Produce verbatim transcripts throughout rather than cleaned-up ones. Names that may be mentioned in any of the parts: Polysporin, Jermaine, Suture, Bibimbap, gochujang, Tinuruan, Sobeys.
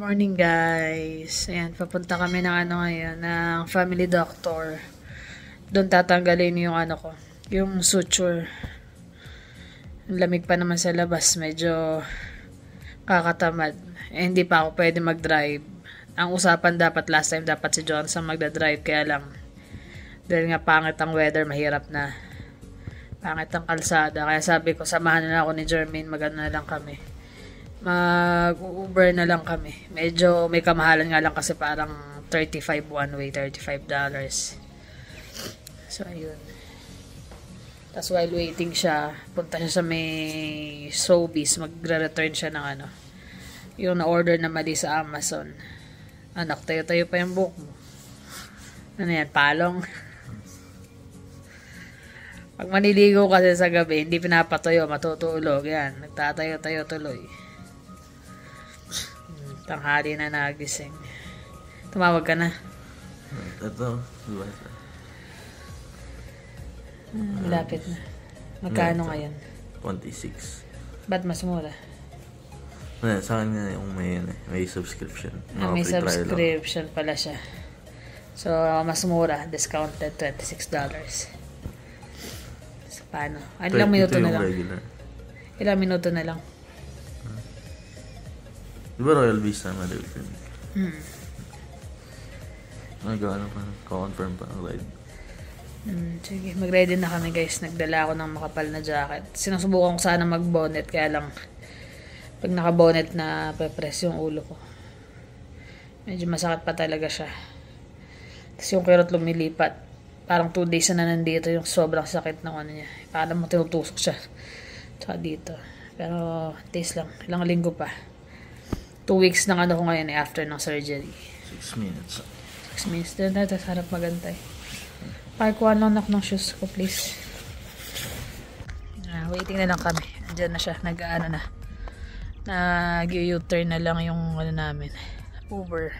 Morning guys. Ayan, papunta kami ng ano ngayon, ng family doctor. Doon tatanggalin yung ano ko, yung suture. Ang lamig pa naman sa labas, medyo kakatamad. Eh, hindi pa ako pwede mag-drive. Ang usapan dapat last time dapat si Johnson magda-drive, kaya lang dahil nga pangit ang weather, mahirap na. Pangit ang kalsada, kaya sabi ko samahan na ako ni Jermaine, mag-ano na lang kami. Mag-Uber na lang kami. Medyo may kamahalan nga lang kasi parang thirty-five one way, thirty-five dollars. So, ayun. Tapos while waiting siya, punta siya sa may Sobeys. Magre-return siya ng ano, yung na-order na mali sa Amazon. Anak, tayo-tayo pa yung book mo. Ano yan, palong? Pag maniligo kasi sa gabi, hindi pinapatuyo, matutulog. Yan, nagtatayo-tayo tuloy. Tanghali na nagising. Tumawag ka na. Ito. Hmm, lapit na. Magkano ngayon? twenty-six. Ba't mas mura? Sa akin nga yung may, may subscription. Ah, may subscription pala siya. So, mas mura. Discounted twenty-six dollars. So, paano? Ano lang minuto na lang? Regular. Ilang minuto na lang? Di ba Royal Visa naman dito? Hmm. Nag-ano pa, confirm pa ang ride. Hmm, sige. Mag-ready na kami guys. Nagdala ako ng makapal na jacket. Sinusubukan ko sana mag-bonnet, kaya lang pag naka-bonnet na pe-press yung ulo ko. Medyo masakit pa talaga siya. Kasi yung kirot lumilipat. Parang two days na nandito yung sobrang sakit ng ano niya. Parang mo tinutusok siya. Tsaka dito. Pero taste lang. Ilang linggo pa. Two weeks na ano ko ngayon eh, after ng surgery. Six minutes. Six minutes. Doon na, tapos harap magantay. Parkuhan lang ako ng shoes ko, please. Ah, waiting na lang kami. Diyan na siya. Nag-ano na. Nag-u-turn na lang yung ano namin. Uber.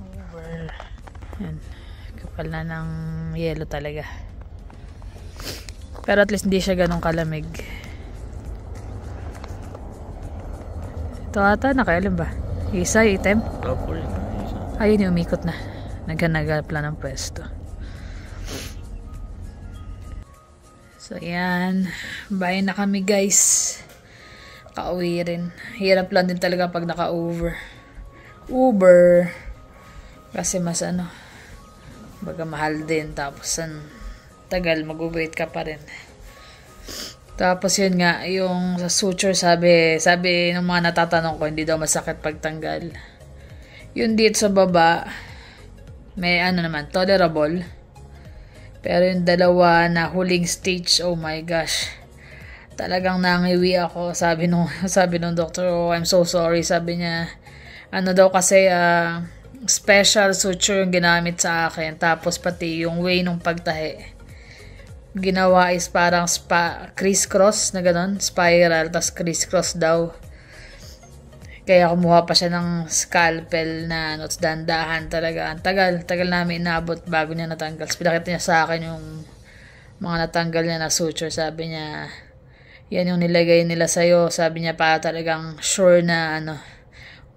Uber. Yan. Kapal na ng yelo talaga. Pero at least hindi siya ganun kalamig. Ito ata, nakailan ba? Isa, item? Ayun, umikot na. Naghanagapla ng pwesto. So, yan. Bahay na kami, guys. Kauwi rin. Hirap lang din talaga pag naka-over. Uber. Kasi mas ano, baga mahal din. Tapos, an, tagal, mag-wait ka pa rin. Tapos yun nga, yung sa suture, sabi, sabi ng mga natatanong ko, hindi daw masakit pagtanggal. Yun dito sa baba, may ano naman, tolerable. Pero yung dalawa na huling stage, oh my gosh. Talagang nangiwi ako, sabi nung, sabi nung doctor, oh, I'm so sorry, sabi niya. Ano daw kasi, uh, special suture yung ginamit sa akin, tapos pati yung way nung pagtahi. Ginawa is parang spa, criss-cross na ganun, spiral, tapos criss-cross daw. Kaya kumuha pa siya ng scalpel na ano, dandahan talaga. Ang tagal, tagal namin inabot bago niya natanggal. Pinakita niya sa akin yung mga natanggal niya na suture. Sabi niya, yan yung nilagay nila sa'yo. Sabi niya para talagang sure na ano,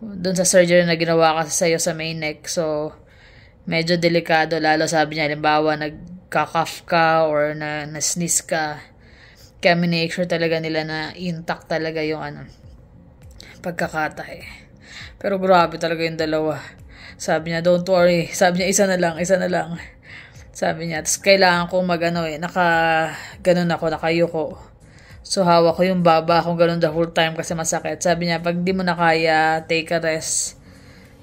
dun sa surgery na ginawa kasi sa'yo sa main neck. So, medyo delikado. Lalo sabi niya, halimbawa, nag kakaf ka or na nasnis ka, kaya make sure talaga nila na intact talaga yung ano, pagkakatay. Pero grabe talaga yung dalawa. Sabi niya, don't worry. Sabi niya, isa na lang, isa na lang. Sabi niya, tapos kailangan ko magano eh, naka, ganun ako, nakayuko. So hawak ko yung baba kung ganun the whole time kasi masakit. Sabi niya, pag di mo na kaya, take a rest.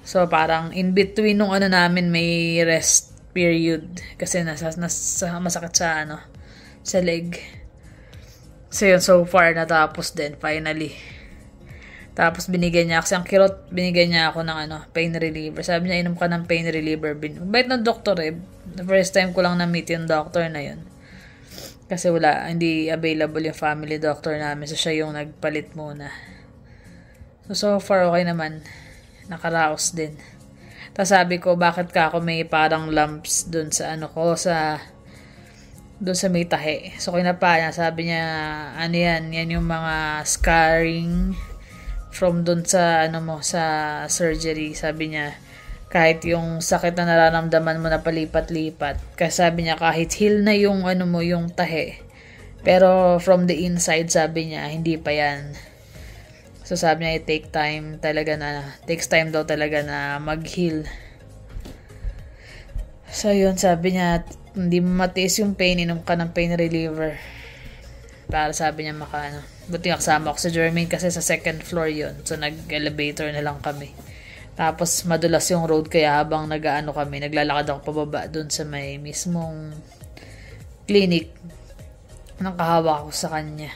So parang in between nung ano namin, may rest period kasi nasa, nasa masakit sa ano, sa leg. So yun, so far natapos din finally. Tapos binigyan niya kasi ang kirot, binigyan niya ako ng ano, pain reliever. Sabi niya, inom ka ng pain reliever. Bait ng doktor eh. The first time ko lang na-meet yung doctor na yun. Kasi wala, hindi available yung family doctor namin. So siya yung nagpalit muna. So so far okay naman. Nakaraos din. Tapos sabi ko, bakit ka ako may parang lumps dun sa ano ko, sa dun sa may tahi. So kinapa niya, sabi niya, ano yan, yan yung mga scarring from dun sa ano mo, sa surgery. Sabi niya kahit yung sakit na nararamdaman mo na palipat-lipat, kasi sabi niya kahit heal na yung ano mo, yung tahi, pero from the inside sabi niya hindi pa yan. So sabi niya it take time talaga na takes time daw talaga na mag-heal. So yun, sabi niya hindi matiis yung pain, inom ka ng pain reliever para sabi niya maka ano. Buti kasama ako sa Jermaine kasi sa second floor yun. So nag-elevator na lang kami. Tapos madulas yung road kaya habang nag-ano kami, naglalakad ako pababa dun sa may mismong clinic. Nakahawak ako sa kanya.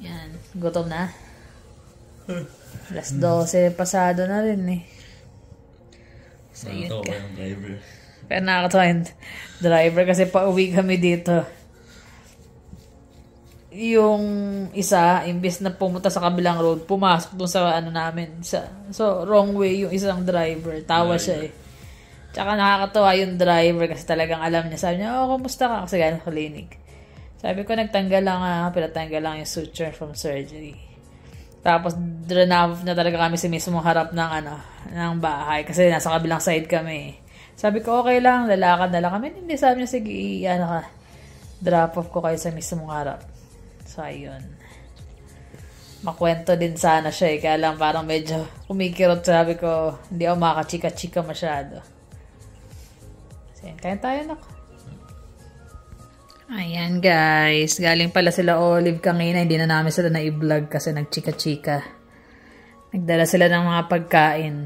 Yan, gutom na. alas dose pasado na rin eh. So yun ka. Pero nakakatawa yung driver kasi pauwi kami dito. Yung isa, imbis na pumunta sa kabilang road, pumasok dun sa ano namin. Sa, so, wrong way yung isang driver. Tawa driver. Siya eh. Tsaka nakakatawa yung driver kasi talagang alam niya. Sabi niya, oh, kumusta ka? Kasi gano'ng klinik. Sabi ko, nagtanggal lang nga. Pinatanggal lang yung suture from surgery. Tapos, drenaf na talaga kami sa mismong harap ng ano, ng bahay. Kasi nasa kabilang side kami eh. Sabi ko, okay lang. Lalakad na lang kami. Hindi, sabi niya, sige, ano ka. Drop off ko kayo sa mismong harap. So, ayun. Makwento din sana siya eh. Kaya lang parang medyo kumikirot. Sabi ko, hindi ako makachika-chika masyado. So, yun. Kain tayo na. Ayan, guys. Galing pala sila Olive kanina. Hindi na namin sila na-i-vlog kasi nagchika-chika. Nagdala sila ng mga pagkain.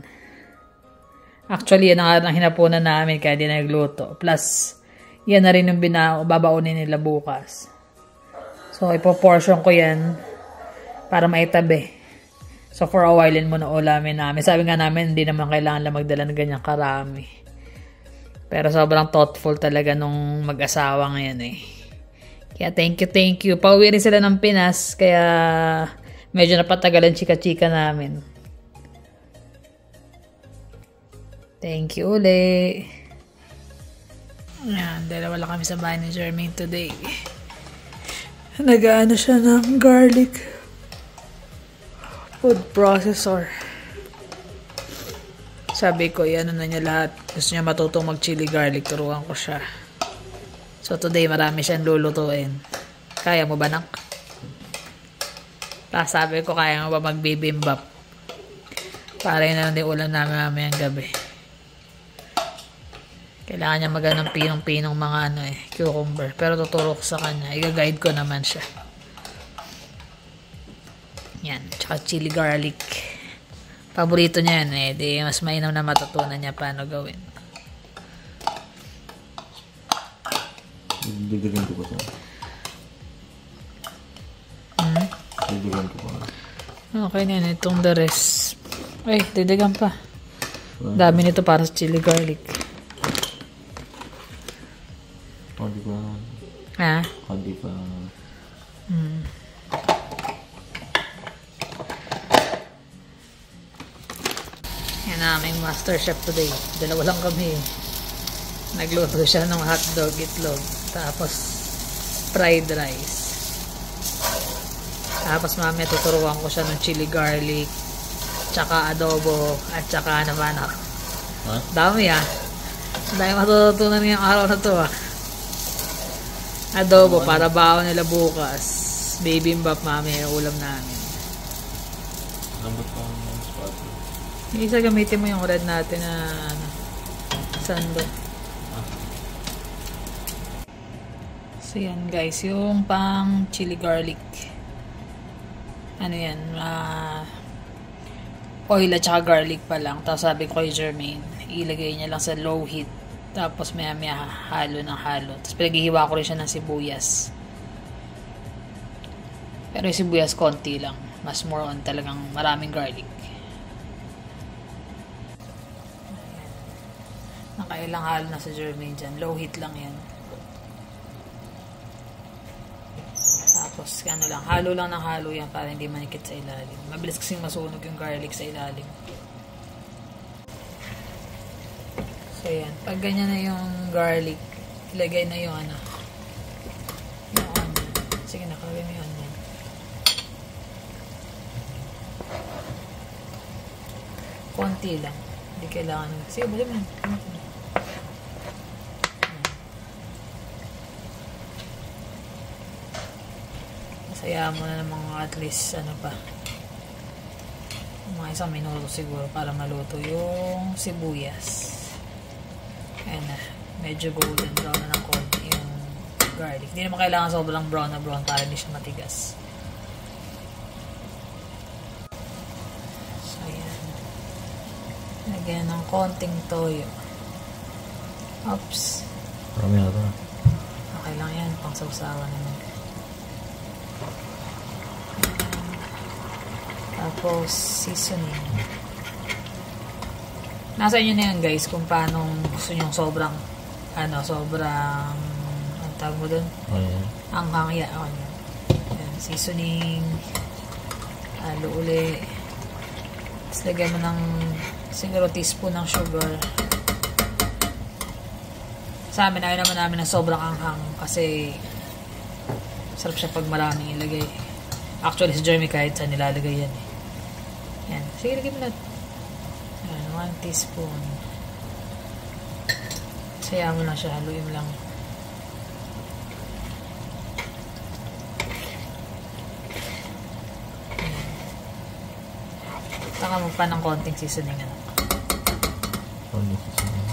Actually, yan ang hinapunan namin kaya di nagluto. Plus, yan na rin yung binao, babaunin nila bukas. So, ipoportion ko yan para maitabi. So, for a while, yun muna ulamin namin. Sabi nga namin, hindi naman kailangan lang magdala ng ganyang karami. Pero sobrang thoughtful talaga nung mag-asawa ngayon eh. Kaya, thank you, thank you. Pauwi rin sila ng Pinas, kaya medyo napatagalan chika-chika namin. Thank you uli. Ayan, dalawa lang kami sa bahay ni Jermaine today. Nag-ano siya ng garlic food processor. Sabi ko, ano na niya lahat. Gusto niya matutong mag-chili garlic. Turuan ko siya. So today, marami siyang lulutuin. Kaya mo ba, nak? Tapos sabi ko, kaya mo ba mag-bibimbap? Para yun na lang din ulam namin mamayang gabi. Kailangan niya magana ng pinong-pinong mga ano eh, cucumber. Pero tuturo ko sa kanya. Iga-guide ko naman siya. Yan. Tsaka chili garlic. Paborito niya yan eh. Di mas mainam na matutunan niya paano gawin. Dagdagan ko ba ito? Hmm? Dagdagan ko ba? Okay na yan. Itong the rest. Ay, dagdagan pa. Dami nito para sa chili garlic. Hindi pa. Ha? Hindi pa. Hmm. Yan aming master chef today. Dalawa lang kami. Nagluto siya ng hotdog, itlog. Tapos, fried rice. Tapos, mamaya tuturuan ko siya ng chili garlic, tsaka adobo, at tsaka naman ako. Huh? Dami ah. Dami matutunan ngayong araw na to ah. Adobo, para baon nila bukas. Bibimbap, mami, yung ulam namin. Number pang spatula. Isa, gamitin mo yung red natin na ano, sando. Ah. So, yan guys. Yung pang chili garlic. Ano yan? Uh, oil at saka garlic pa lang. Tapos sabi ko kay Jermaine, ilagay niya lang sa low heat. Tapos maya maya halo ng halo. Tapos pinaghihiwa ko rin siya ng sibuyas. Pero yung sibuyas konti lang. Mas more on talagang maraming garlic. Nakailang halo na sa Jermaine dyan. Low heat lang yan. Tapos ano lang. Halo lang ng halo yan para hindi manikit sa ilalim. Mabilis kasing masunog yung garlic sa ilalim. So, yan. Pag ganyan na yung garlic, ilagay na yung ano. Yung onion. Sige, nakagay mo yung onion. konti lang. Hindi kailangan. Sige, bali mo. Masayaan mo na ng mga at least ano pa. Mga isang minuto siguro para maluto yung sibuyas. Ayan na. Medyo golden brown na ng konti yung garlic. Hindi naman kailangan sobrang brown na brown para hindi siya matigas. Lagyan ng konting toyo. Oops. Marami na ito. Okay lang yan. Pang sausawa naman. Tapos, seasoning. Nasa inyo na yan, guys, kung paano gusto nyo sobrang, ano, sobrang, ang tawag mo dun? Oh, yeah. Ang hangya. Oh, yan. Yan, seasoning. Alo uli. Tapos, lagyan mo ng siguro teaspoon ng sugar. Sa amin, ayaw naman namin na sobrang anghang kasi sarap siya pag maraming ilagay. Actually, si Jeremy kahit saan nilalagay yan eh. Yan. Sige, lagay mo na. Yan, one teaspoon. Sayaan mo lang siya. Haluin lang. Saka mo pa ng konting seasoning, anak. Konting seasoning.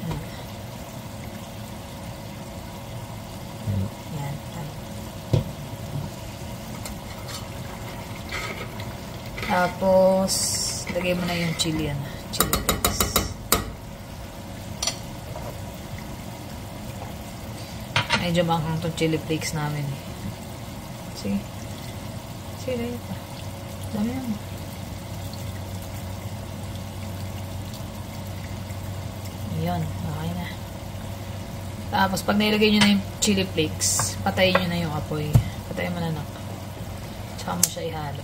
Hmm. Hmm. Yan. Tapos, lagay mo na yung chili, anak. Chili flakes. Medyo maanghang itong chili flakes namin. Sige. Sige, lagay pa. Dami naman. Yun, okay na. Tapos, pag nailagay nyo na yung chili flakes, patayin nyo na yung apoy. Patayin mo na na. Tsaka mo siya ihalo.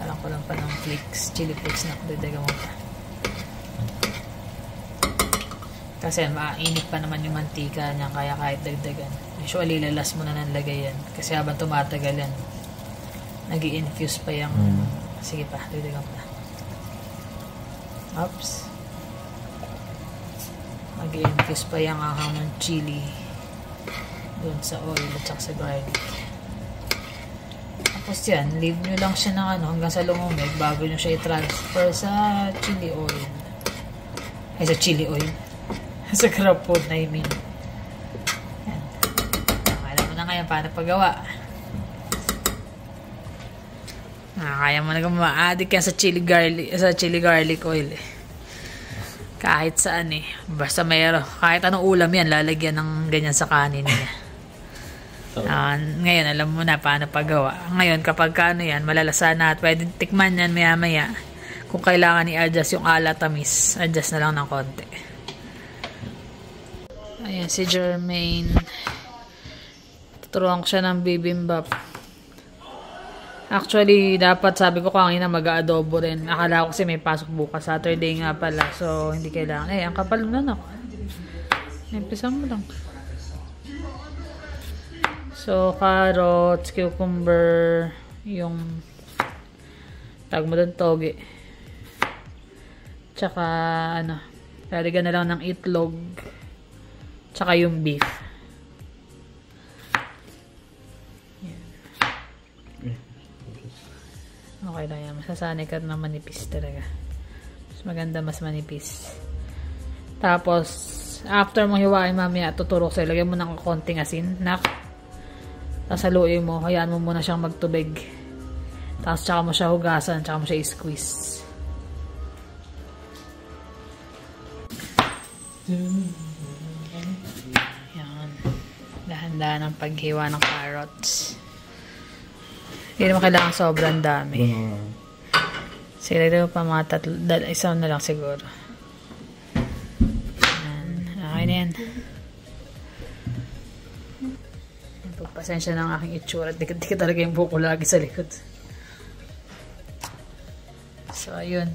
Alam ko lang pa ng flakes, chili flakes na dadaga mo pa. Kasi mainit pa naman yung mantika niya, kaya kahit dagdagan. Usually, lalas mo na ng lagay yan. Kasi habang tumatagal yan, nag-i-infuse pa yung... Mm. Sige pa, dagdagan pa. Oops. Nag-i-infuse pa yung ahang ng chili doon sa oil at saka sa garlic. Tapos yan, leave nyo lang siya ng ano, hanggang sa lumumig bago nyo siya i-transfer sa chili oil. Ay, sa chili oil. Sa crab food na I mean. Yan. Alam mo na ngayon paano paggawa. Ah, kaya mo na gumaadik yan sa chili garlic, sa chili garlic oil eh. Kahit saan eh. Basta mayroon. Kahit anong ulam yan, lalagyan ng ganyan sa kanin niya. Uh, ngayon, alam mo na paano paggawa. Ngayon, kapag ano yan, malalasa na at pwede tikman yan maya-maya. Kung kailangan i-adjust yung ala tamis, adjust na lang ng konti. Ayan, si Jermaine. Tuturuan ko siya ng bibimbap. Actually, dapat sabi ko kanina mag-a-adobo rin. Akala ko kasi may pasok bukas. Saturday nga pala. So, hindi kailangan. Eh, ang kapal na ako. Umpisa mo lang. So, carrots, cucumber, yung tag mo doon, toge. Tsaka, ano, laligan na lang ng itlog. Tsaka yung beef. Okay lang yan. Masasanay ka na manipis talaga. Mas maganda, mas manipis. Tapos, after mo hiwain mamaya, tuturo ko sa'yo. Lagyan mo ng konting asin. Nak. Tapos haluin mo. Hayaan mo muna siyang magtubig. Tapos, tsaka mo siya hugasan. Tsaka mo siya i-squeeze. Yan. Dahan-dahan ang paghiwa ng carrots. Hindi naman kailangan sobrang dami. Sige, ito pa mga tatlo. Isang na lang siguro. Ayan. Okay na yan. Pagpasensya ng aking itsura. Di ka talaga yung buko lagi sa likod. So, ayun.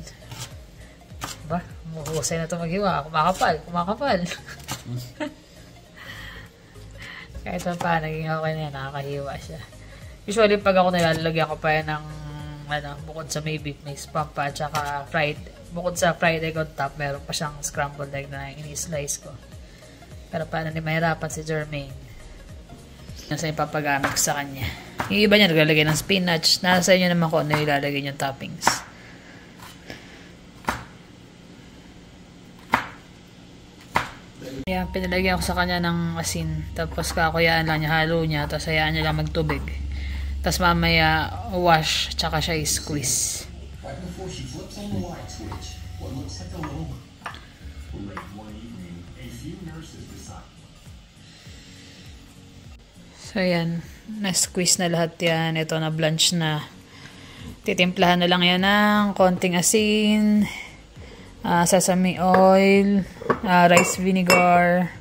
Ba? Mahusay na ito maghiwa. Kumakapal. Kumakapal. Kahit saan pa, naging okay na yan. Nakakahiwa siya. Usually, pag ako nilalagyan ko pa yan ng, ano, bukod sa may beef, may spam pa, tsaka fried, bukod sa fried egg on top, meron pa siyang scrambled egg na ini-slice ko. Pero paano ni mahirapan si Jermaine? Nasa ipapagamit sa kanya. Yung iba niya, naglalagay ng spinach. Nasa inyo naman kung ano ilalagay yung toppings. Ayan, pinalagyan ko sa kanya ng asin. Tapos kakuyaan lang niya, halo niya. Tapos hayaan niya lang magtubig. Tapos mamaya wash, tsaka siya i-squeeze. So ayan, na-squeeze na lahat yan. Ito na blanch na. Titimplahan na lang yan ng konting asin. Uh, sesame oil, uh, rice vinegar,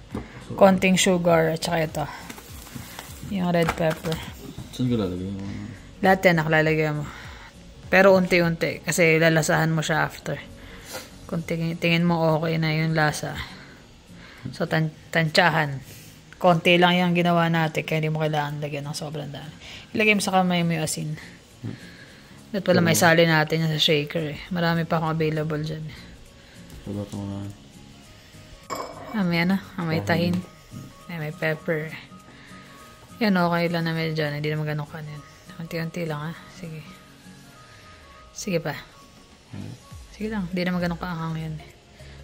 konting sugar, at saka ito. Yung red pepper. Saan ka lalagay mo? Lahat yan, nakalalagay mo. Pero unti-unti, kasi lalasahan mo siya after. Kung tingin, tingin mo okay na yung lasa. So, tan tantsahan. Konti lang yung ginawa natin, kaya hindi mo kailangan lagyan ng sobrang dami. Ilagay mo sa kamay mo yung asin. Dapat pala may sali natin yung sa shaker eh. Marami pa akong available dyan eh. Wala ito na. Ah, may ano? Ah, may tahin. Ay, may pepper. Yan, okay lang na medyo dyan. Hindi naman ganun ka na yun. Unti-unti lang, ha? Sige. Sige pa. Sige lang. Hindi naman ganun ka ang hangin.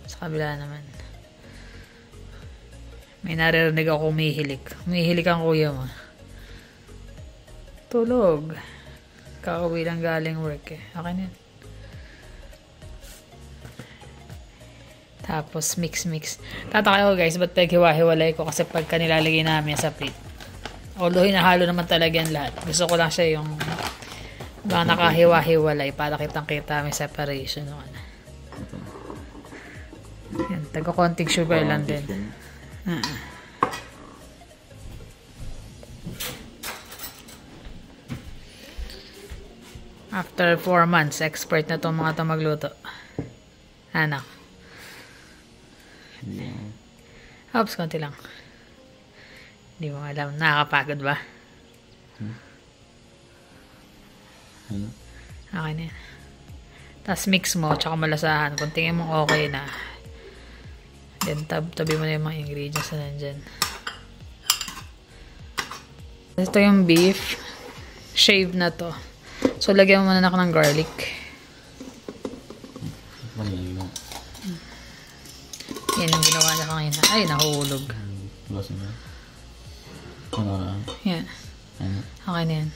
Sa kabila naman. May naririnig ako umihilik. Umihilik ang kuya mo. Tulog. Kakauwi lang galing work, eh. Okay na yun. Tapos, mix-mix. Tataka ko guys, ba't paghiwa-hiwalay ko? Kasi pagka nilalagay namin sa plate. Although, hinahalo naman talaga yan lahat. Gusto ko lang siya yung baka nakahiwa-hiwalay para kitang-kita may separation. Ano. Yan, taga-konting sugar lang din. Uh -huh. After four months, expert na itong mga itong magluto. Anak. Oops, konti lang. Hindi mo alam. Nakakapagod ba? Hmm? Ano? Okay na yan. Tapos mix mo, tsaka malasahan. Kung tingin mo okay na. Then tab tabi mo na yung mga ingredients na nandyan. Ito yung beef. Shave na to. So, lagyan mo muna ako ng garlic. Ano? Yan yung ginawa na kanina. Ay, nahuhulog. Basin na. Ano? Yan. Ano? Okay na yan.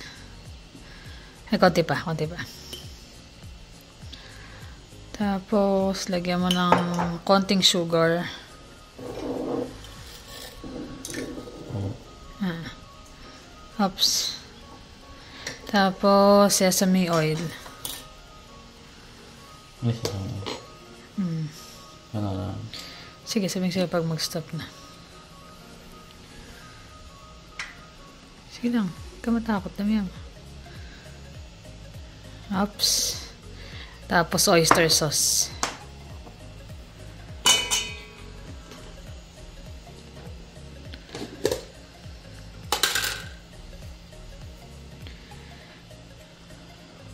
Ay, konti pa. Konti pa. Tapos, lagyan mo ng konting sugar. Oh. Ah. Oops. Tapos, sesame oil. Ay, sesame oil. Hmm. Ano na? Sige, sabihin sa'yo pag mag-stop na. Sige lang. Huwag ka matakot. Dami yan. Oops. Tapos oyster sauce.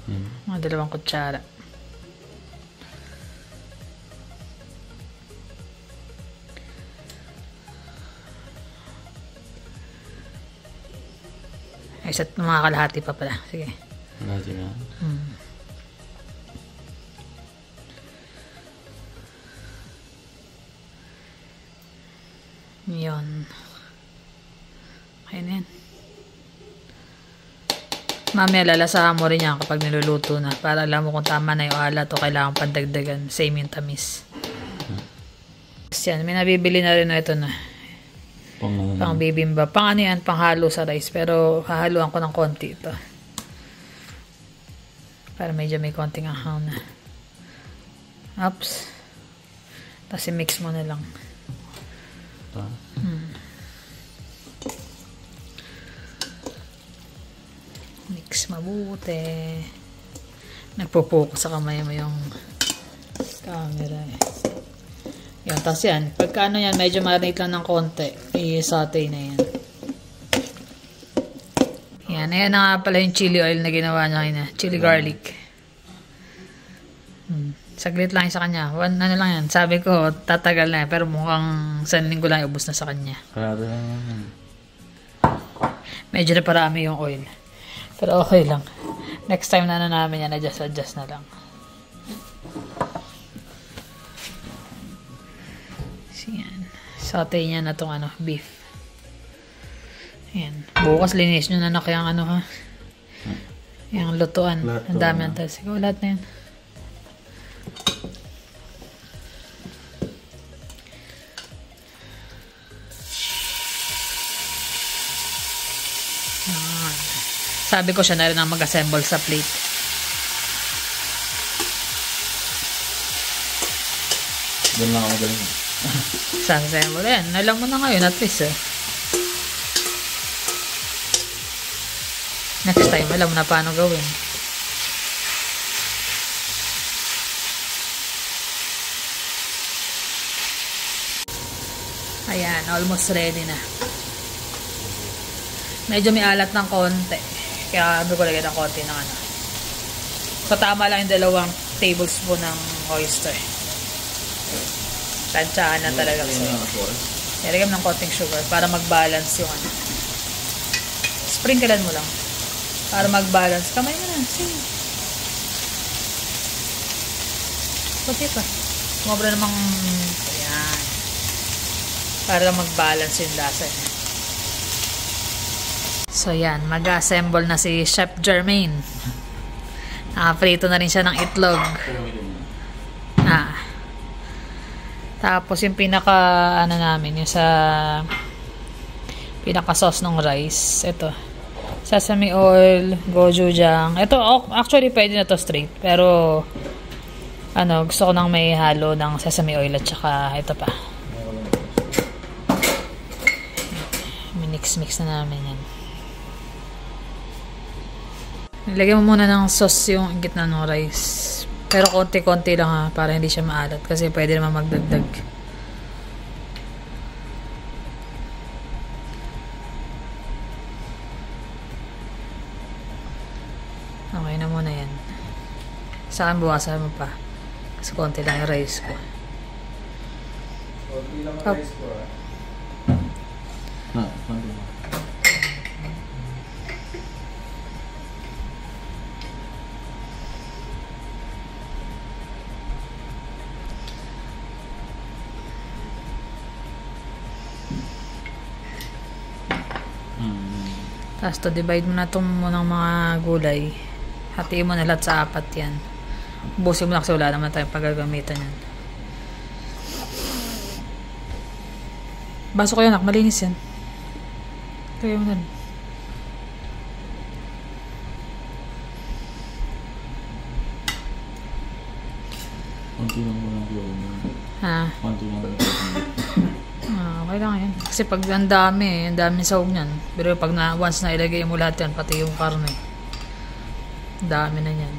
Hmm. Mga dalawang kutsara. Isa't mga kalahati pa pala. Sige. Kalahati na? Hmm. Yun. Okay na yan. Mamaya lalasahan mo rin yan kapag niluluto na. Para alam mo kung tama na yung alat o kailangan pandagdagan. Same yung tamis. Hmm. Tapos yan. May nabibili na rin na ito na. Pang, um, pang bibimbap. Pang ano yan, pang halo sa rice. Pero hahaluan ko ng konti ito. Para medyo may konting ahaw na. Oops. Tapos i-mix mo na lang. Ito? Hmm. Mix mabuti. Nagpo-focus sa kamay mo yung camera eh. Yan, tapos yan. Pagka ano yan, medyo marinate lang ng konti. I-saute na yan. Ayan, ayan na nga pala yung chili oil na ginawa niya kanina. Chili garlic. Hmm. Saglit lang sa kanya. One, ano lang yan. Sabi ko, tatagal na. Pero mukhang sanling ko lang ubos na sa kanya. Parado lang yan. Medyo na parami yung oil. Pero okay lang. Next time na ano namin yan, adjust, adjust na lang. So, yan. Saute niya na itong ano, beef. Ayan. Bukas linis nyo na na kayang ano ha. Yung lutuan. Ang dami ang tayo. Sige, lahat na yan. Ayan. Sabi ko siya na rin ang mag-assemble sa plate. Doon lang ako magaling. Sa assemble. Ayan. Alam mo na ngayon at least eh. Next time, alam na paano gawin. Ayan, almost ready na. Medyo may alat ng konti. Kaya sabi ko lagay ng konti ng ano. So, tama lang yung dalawang tablespoon ng oyster. Tansyahan na talaga. Nilagay mo ng konting sugar para mag-balance yung ano. Sprinklean mo lang. Para mag-balance. Kamay mo na. Sige. Pati pa. Kumabra namang ayan. Para mag-balance yung lasa niya. So, yan. Mag-assemble na si Chef Jermaine. Nakaprito na rin siya ng itlog. Ah. Tapos, yung pinaka ano namin, yung sa pinaka-sauce ng rice. Ito. Sesame oil, gochujang. Ito, actually, pwede na to straight. Pero, ano, gusto ko nang may halo ng sesame oil at saka ito pa. Minix-mix na namin yan. Nilagay mo muna ng sauce yung gitna ng rice. Pero konti-konti lang ha, para hindi siya maalat. Kasi pwede naman magdagdag. Okay na muna yan. Sa akin buwasan mo pa. Kasi konti lang yung rice ko. Konti lang yung rice ko ah. Na, konti lang. Tapos to, divide mo na itong munang mga gulay. Hatiin mo na lahat sa apat yan. Busin mo na kasi wala naman tayong paggagamitan yan. Baso ko yun, anak. Malinis yan. Kaya mo na. Kunti lang mo ng gulay. Ha? Kunti lang mo ng gulay. Ah, okay lang yan. Kasi pag ang dami, ang dami sahog niyan. Pero pag na, once na ilagay mo lahat yan, pati yung karne. Dami na yan.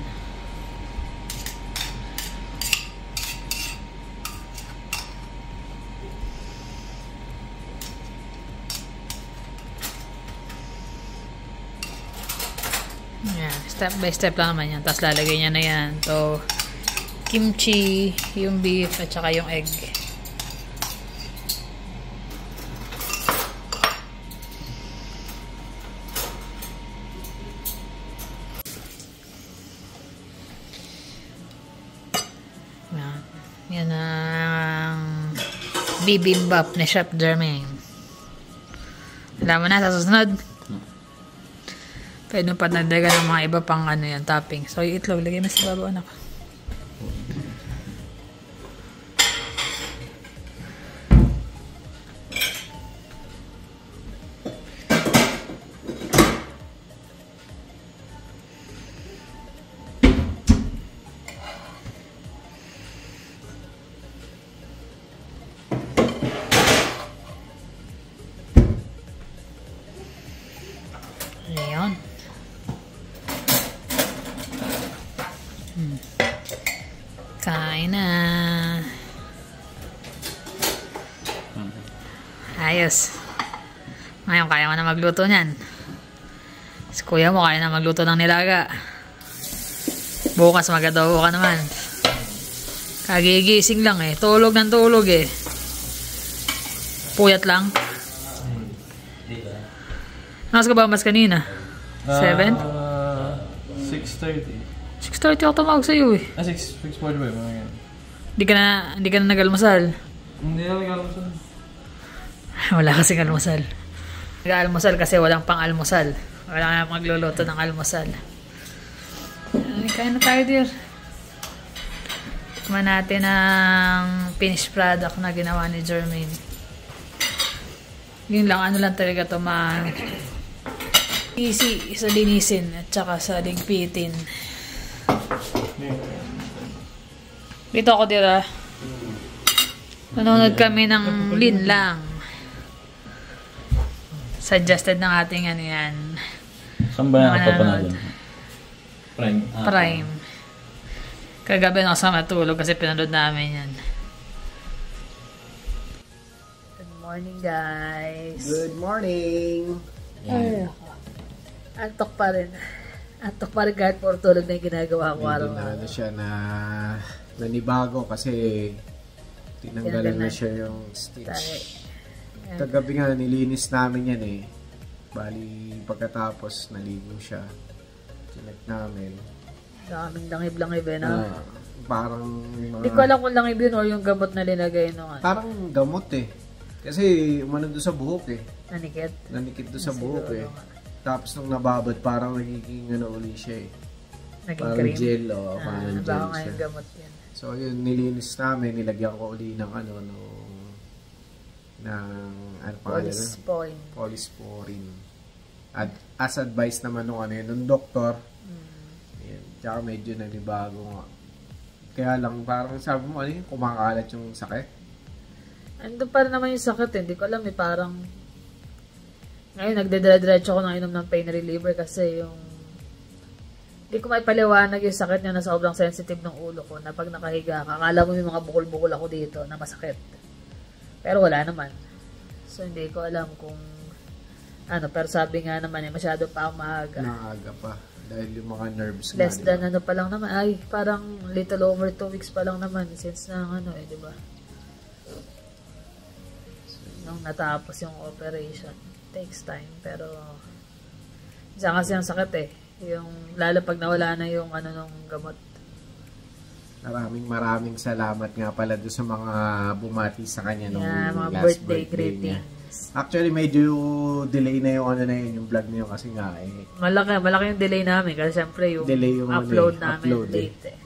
Ayan. Step by step lang naman yan. Tapos lalagay niya na yan. So, kimchi, yung beef, at saka yung egg. Yan ang bibimbap ni Chef Jermaine. Alam mo na, sa susunod. Pwede mo patadagan ng mga iba pang ano yan, topping. So, yung itlog, lagay mo sa baba, anak. Kain na. Ayos. Ngayon, kaya mo na magluto niyan. Si kuya mo kaya na magluto ng nilaga. Bukas mag-adobo ka naman. Kagigising lang eh. Tulog ng tulog eh. Puyat lang. Nakas ka ba mas kanina? seven? Uh, six thirty. six thirty ako tumawag sa'yo eh. Ah, six forty-five. Hindi ka na, hindi ka na nag-almasal? Hindi na nag-almasal. Wala kasing almasal. Nag-almasal kasi walang pang-almasal. Wala nga magluluto ng almasal. Ay, kaya na tayo, dear. Tuman natin ang finished product na ginawa ni Jermaine. Yun lang, ano lang talaga ito, ma... easy sa linisin at saka sa ligpitin. Dito ako, dear, ah. Nanonood kami ng Lin lang. Suggested ng ating ano yan. Saan ba yan kapapanood? Prime. Ah, Prime. Kagabi na ako sa matulog kasi pinanood namin yan. Good morning, guys. Good morning. Ay, antok pa rin. Antok pa rin kahit po tulog na yung ginagawa ko araw-araw. Hindi na siya na nanibago kasi tinanggalan na siya yung stitch. Tagabi nga, nilinis namin yan eh. Bali, pagkatapos naligo siya. Sinek namin. Daming langib-langib eh, no? Uh, parang... Hindi ko alam kung langib yun o yung gamot na linagay nung ano. Parang gamot eh. Kasi umano doon sa buhok eh. Nanikit? Nanikit doon sa buhok eh. Tapos nung nababad, parang nagiging ano uli siya eh. Naging parang cream? Gel o, ah, parang gel siya. Nga yung gamot yan. So yun, nilinis namin, nilagyan ko uli ng ano, no, ng ano pangalan? Polysporin. Polysporin. At as advice naman nung ano yun, nung doktor, tsaka medyo nanibago nga. Kaya lang, parang sabi mo, ano yun, kumakalat yung sakit? Ando pa rin naman yung sakit, hindi ko alam eh, parang ngayon, nagdedire-diretso ako nang inom ng pain reliever kasi yung hindi ko maipaliwanag yung sakit niya na sobrang sensitive ng ulo ko na pag nakahiga ka, akala mo yung mga bukol-bukol ako dito na masakit. Pero wala naman. So, hindi ko alam kung ano, pero sabi nga naman eh, masyado pa maaga. Maaga pa. Dahil yung mga nerves nga, less than diba? Ano pa lang naman. Ay, parang little over two weeks pa lang naman. Since na ano eh, diba? Nung natapos yung operation. Takes time, pero isa kasi ang sakit eh. Yung, lalo pag nawala na yung ano nung gamot. Maraming maraming salamat nga pala doon sa mga bumati sa kanya nung yeah, mga last birthday, birthday niya. Actually, medyo delay na yung ano na yun, yung vlog na yun kasi nga eh. Malaki, malaki yung delay namin kasi syempre yung, yung upload eh, namin upload date eh. Eh.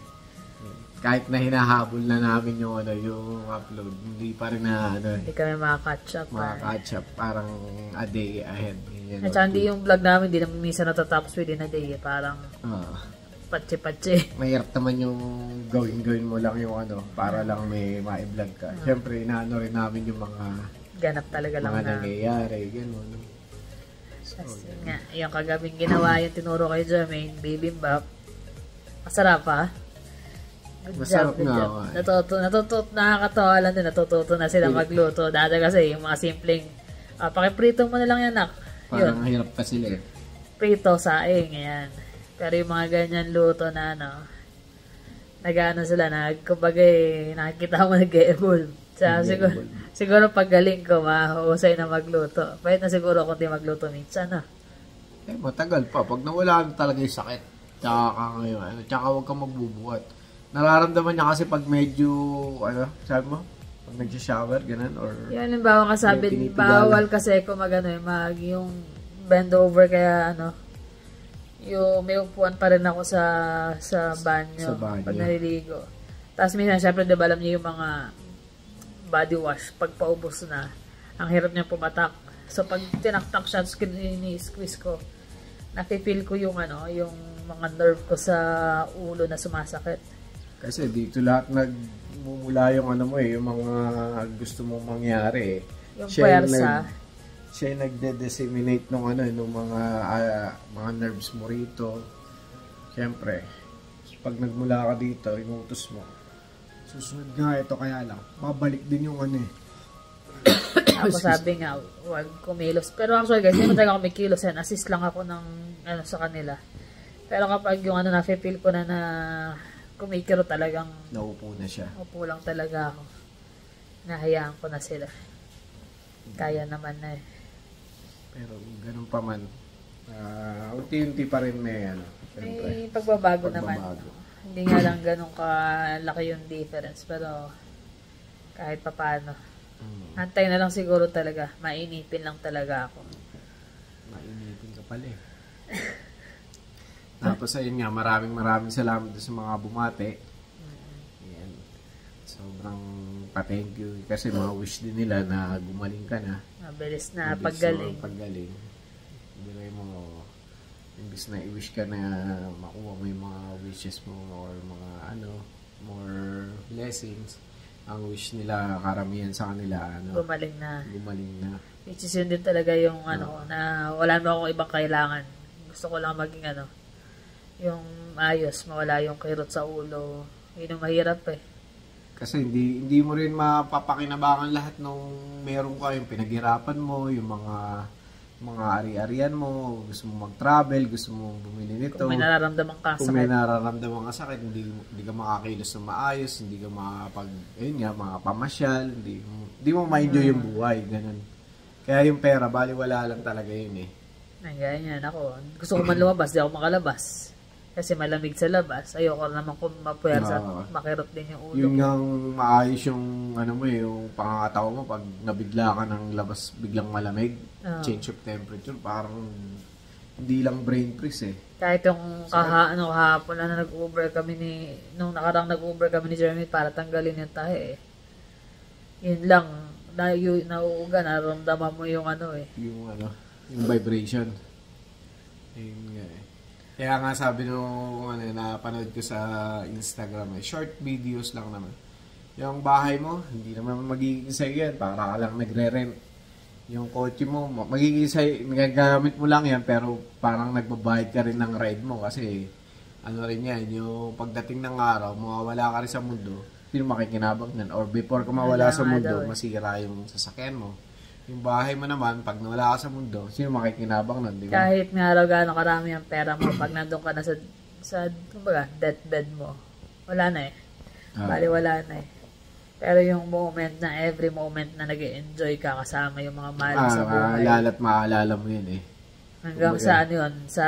Kahit na hinahabol na namin yung ano, yung upload, hindi pa rin na ano eh. Hindi kami makakatch up. Makakatch up, parang a day ahead. Yan, at saka hindi yung vlog namin, hindi namin minsan natatapos within a day eh, parang ah, patse-patse. Mahirap naman yung gawin-gawin mo lang yung ano, para lang may ma-vlog ka. Ah. Syempre, inaano rin namin yung mga ganap talaga lang mga na nangyayari, gano'n. So, kasi ganun nga, yung kagabing ginawa yung tinuro kay Jermaine, bibimbap. Masarap ha? Good masarap job, nga ako. Natuto, natuto, nakakatawa lang din, natututo na sila magluto. Dada kasi yung mga simpleng, ah, pakiprito mo na lang yan, nak. Parang yun, hirap pa sila eh. Prito, saing, yan. Pero yung mga ganyan luto na ano, nag-ano sila, nag, kumbaga eh, nakikita mo nag-evolve. Sa, siguro, siguro paggaling ko, mahuhusay na magluto. Pahit na siguro kung di magluto minsan, no? Eh, matagal pa. Pag nawala na talaga yung sakit, tsaka ka ngayon, ano, tsaka huwag kang magbubuhat. Nararamdaman niya kasi pag medyo, ano, sabi mo? Pag nagsha-shower, ganun, or... Yan, halimbawa ka sabi, bawal kasi kung mag, ano, mag, yung bend over, kaya, ano, yung may upuan pa rin ako sa, sa banyo, sa banyo. Pag naliligo. Tapos minsan, syempre, diba, alam niyo yung mga body wash, pag paubos na, ang hirap niya pumatak. So, pag tinaktak siya, ini-squeeze ko, napipil ko yung, ano, yung mga nerve ko sa ulo na sumasakit. Kasi dito lahat nagmumula yung, ano mo eh, yung mga gusto mong mangyari eh. Yung pwersa. Siya yung nagde-disseminate ng, ano, yung mga, uh, mga nerves mo rito. Siyempre, pag nagmula ka dito, inutos mo. Susunod nga ito kaya lang. Mabalik din yung ano eh. Ako sabi nga, huwag kumilos. Pero actually guys, hindi mo talaga kumikilos yan. Assist lang ako ng ano sa kanila. Pero kapag yung ano na feel ko na na kumikiro talagang naupo na siya. Upo lang talaga ako. Nahayaan ko na sila. Kaya naman na eh. Pero ganun pa man, uh, unti-unti pa rin may ano. May pagbabago, pagbabago naman. Hindi nga lang ganun kalaki yung difference. Pero kahit pa paano. Mm. Antay na lang siguro talaga. Mainipin lang talaga ako. Mainipin ka pala eh. Tapos ayun nga, maraming maraming salamat sa mga bumate. Ayan. Sobrang pa-thank you. Kasi mga wish din nila na gumaling ka na. Mabilis na mabilis paggaling. Mabilis na paggaling. Hindi mo, imbis na i-wish ka na makuha mo yung mga wishes mo or mga ano, more blessings. Ang wish nila, karamihan sa kanila, ano, gumaling na. Gumaling na. Which is yun din talaga yung no. ano, na wala mo akong ibang kailangan. Gusto ko lang maging ano, yung ayos, mawala yung kirot sa ulo. Yun ang mahirap eh. Kasi hindi, hindi mo rin mapapakinabangan lahat nung meron ka, yung pinaghirapan mo, yung mga mga ari-arian mo, gusto mo mag-travel, gusto mo bumili nito. Kung may nararamdaman ka, kung may nararamdaman ka sakit, hindi, hindi ka makakilos na maayos, hindi ka makapag, ayun nga, makapamasyal, hindi, hindi mo ma-enjoy hmm. yung buhay, ganun. Kaya yung pera, baliwala lang talaga yun eh. Ay, ganyan ako. Gusto ko man lumabas, di ako makalabas. Kasi malamig sa labas, ayoko naman kung mapuwersa at makirot din yung ulo. Yung ngang maayos yung, ano mo eh, yung pangakatawa mo, pag nabigla ka ng labas, biglang malamig, oh. Change of temperature, parang hindi lang brain freeze eh. Kahit yung kaha, ano, kahapon na nag-over kami ni, nung nakarang nag-over kami ni Jeremy para tanggalin yung tahe eh. Yun lang, na, yu, nauuga, naramdaman mo yung ano eh. Yung ano, yung vibration. Yung nga eh. Kaya nga sabi nung ano, napanood ko sa Instagram eh, short videos lang naman. Yung bahay mo, hindi naman magiging sa'yo yan, para ka lang nagre-rent. Yung kotse mo, magiging sa'yo, nagagamit mo lang yan, pero parang nagbabayad ka rin ng ride mo kasi ano rin yan, yung pagdating ng araw, mawawala ka rin sa mundo, hindi mo makikinabang nun. Or before ka mawala sa mundo, masira yung sasakyan mo. Yung bahay mo naman, pag nawala ka sa mundo, sino makikinabang nun, di ba? Kahit may araw gano'ng karami ang pera mo, pag nandun ka na sa, sa kumbaga, deathbed mo, wala na eh. Ah. Bali, wala na eh. Pero yung moment na, every moment na nag-enjoy ka kasama yung mga mahal ah, sa buhay. Maalala at maalala mo yun eh. Hanggang kumbaga, saan yun, sa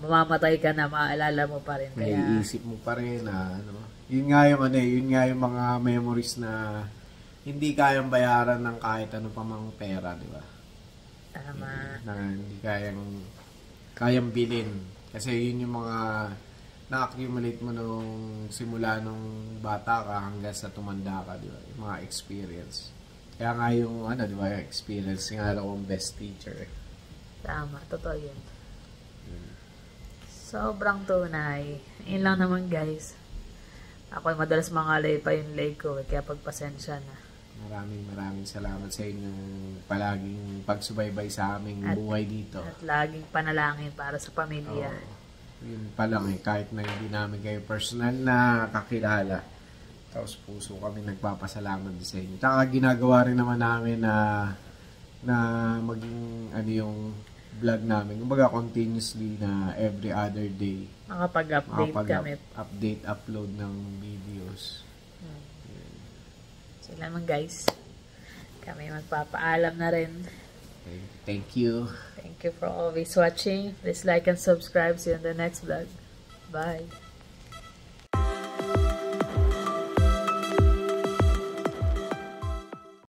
mamamatay ka na, maaalala mo pa rin. Kaya, naiisip mo pa rin na, ano, yun nga yung ano eh, yun nga yung mga memories na hindi kayang bayaran ng kahit ano pa mang pera, di ba? Tama. Na hindi kayang, kayang bilhin. Kasi yun yung mga na-accumulate mo nung simula nung bata ka hanggang sa tumanda ka, di ba? Yung mga experience. Kaya nga yung, ano, di ba, yung experience nga daw ang best teacher. Tama, totoo yun. Hmm. Sobrang tunay. Yun lang naman, guys. Ako'y madalas mangalay pa yung leg ko, kaya pagpasensya na. Maraming maraming salamat sa inyong palaging pagsubaybay sa aming at, buhay dito. At laging panalangin para sa pamilya. Oo, yun pa lang eh, kahit na hindi namin kayo personal na kakilala. Tapos puso kami nagpapasalamat sa inyo. Taka ginagawa rin naman namin na, na maging ano yung vlog namin. Kumbaga continuously na every other day. Makapag-update kami. Update, upload ng videos. Hmm. So lamang guys. Kami magpapaalam na rin. Okay. Thank you. Thank you for always watching. Please like and subscribe. See you in the next vlog. Bye.